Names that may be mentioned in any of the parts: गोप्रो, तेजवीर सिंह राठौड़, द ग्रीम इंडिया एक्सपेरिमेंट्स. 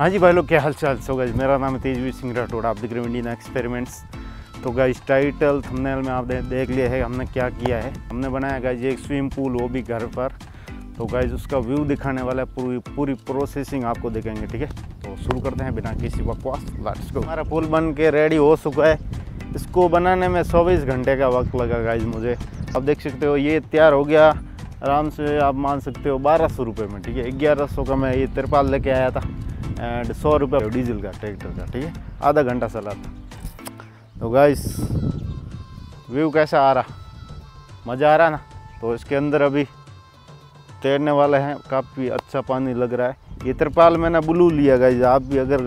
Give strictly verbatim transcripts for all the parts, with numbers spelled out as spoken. हाँ जी भाई लोग, क्या हाल चाल। सो गाइस, मेरा नाम है तेजवीर सिंह राठौड़, आप द ग्रीम इंडिया एक्सपेरिमेंट्स। तो गाइस, टाइटल थंबनेल में आप देख लिया है हमने क्या किया है। हमने बनाया गाइस एक स्विमिंग पूल, वो भी घर पर। तो गाइस उसका व्यू दिखाने वाला है, पूरी पूरी प्रोसेसिंग आपको देखेंगे, ठीक है। तो शुरू करते हैं बिना किसी बकवास, लेट्स गो। हमारा पूल बन के रेडी हो चुका है। इसको बनाने में चौबीस घंटे का वक्त लगा गाइस मुझे। आप देख सकते हो ये तैयार हो गया, आराम से आप मान सकते हो बारह सौ रुपये में, ठीक है। ग्यारह सौ का मैं ये तिरपाल लेके आया था एंड सौ रुपये डीजल का ट्रैक्टर का, ठीक है। आधा घंटा चला था। तो गाइस व्यू कैसा आ रहा, मज़ा आ रहा ना। तो इसके अंदर अभी तैरने वाला है, काफ़ी अच्छा पानी लग रहा है। ये तिरपाल मैंने ब्लू लिया गाइस, आप भी अगर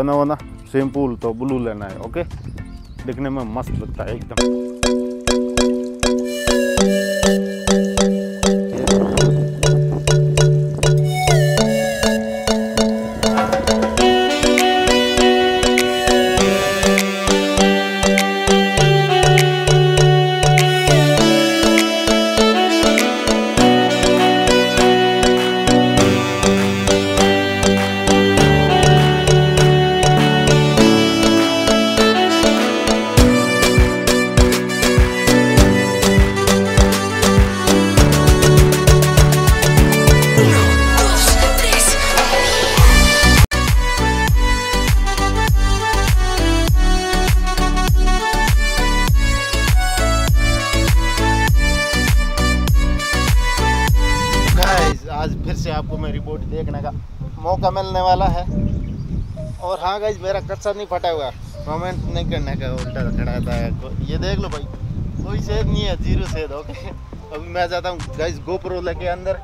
बनाओ ना स्विमिंग पूल तो ब्लू लेना है, ओके। दिखने में मस्त लगता है से। आपको मेरी बोट देखने का मौका मिलने वाला है। और हाँ गाइस, मेरा कच्चा नहीं फटा हुआ, कमेंट नहीं करने का, उल्टा खड़ा था। ये देख लो भाई, कोई सेद नहीं है, जीरो सेद, ओके। अभी मैं जाता हूँ गाइस गोप्रो लेके अंदर,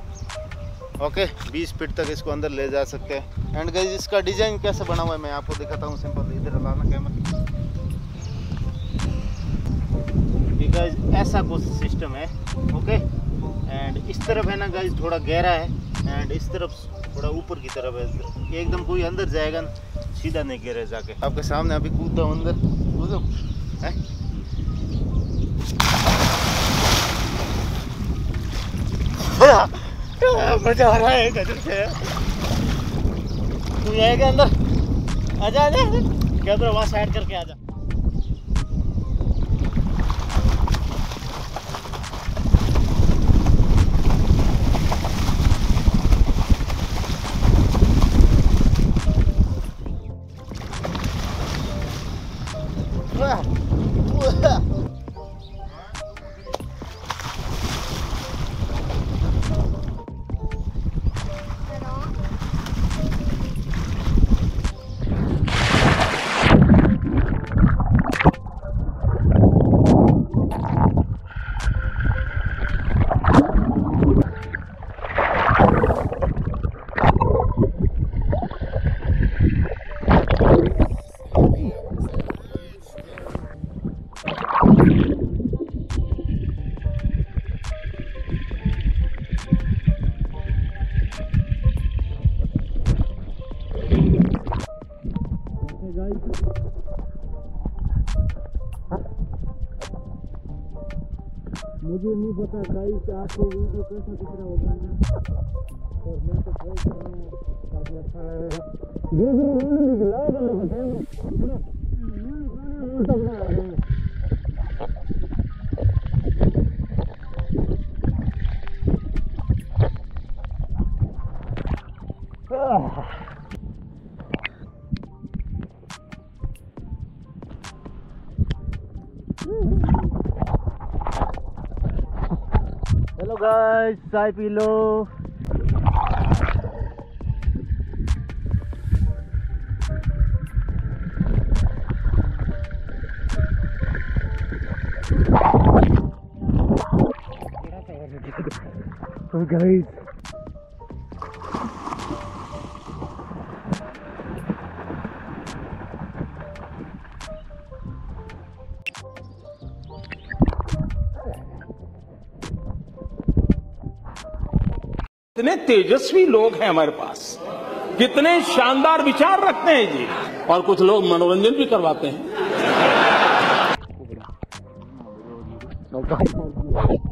ओके। बीस फीट तक इसको अंदर ले जा सकते हैं। एंड गाइस इसका डिजाइन कैसे बना हुआ है मैं आपको दिखाता हूँ, सिंपल। इधर लाना कैमरा, ठीक है। ऐसा कुछ सिस्टम है, ओके। एंड इस तरफ है ना गाइस थोड़ा गहरा है, एंड इस तरफ थोड़ा ऊपर की तरफ है। एकदम कोई अंदर जाएगा ना, सीधा नहीं गहरे जाके। आपके सामने अभी कूदता हूँ अंदर, कूदो है। मजा आ रहा है गजब से। तू जाएगा अंदर, आजा आजा कैमरा वहाँ साइड करके आजा। मुझे नहीं पता गाइस आपको वीडियो कैसा दिख रहा होगा, और मैं तो ट्राई कर रहा हूं काफी अच्छा रहेगा। ये भी नहीं निकला तो मैं बताऊंगा, नहीं तो नहीं होगा। हेलो गाइस, चाय पी लो। तो गाइस कितने तेजस्वी लोग हैं हमारे पास, कितने शानदार विचार रखते हैं जी। और कुछ लोग मनोरंजन भी करवाते हैं।